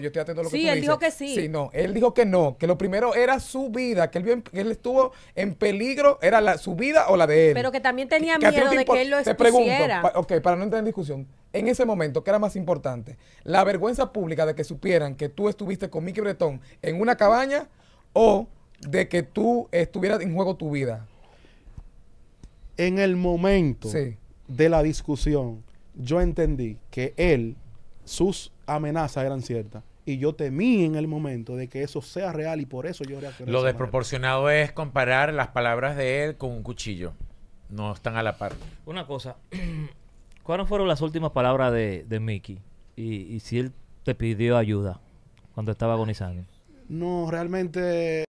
yo estoy atento a lo que tú dices. Sí, él dijo que sí. Sí, no, él dijo que no, que lo primero era su vida, que él estuvo en peligro, era su vida o la de él. Pero que también tenía miedo de que él lo expusiera. Te pregunto, ok, para no entrar en discusión, en ese momento, ¿qué era más importante? ¿La vergüenza pública de que supieran que tú estuviste con Mickey Breton en una cabaña o de que tú estuvieras en juego tu vida? En el momento de la discusión, yo entendí que él, sus amenazas eran ciertas. Y yo temí en el momento de que eso sea real y por eso yo reaccioné. Lo desproporcionado es comparar las palabras de él con un cuchillo. No están a la par. Una cosa, ¿cuáles fueron las últimas palabras de Mickey? Y si él te pidió ayuda cuando estaba agonizando. No, realmente...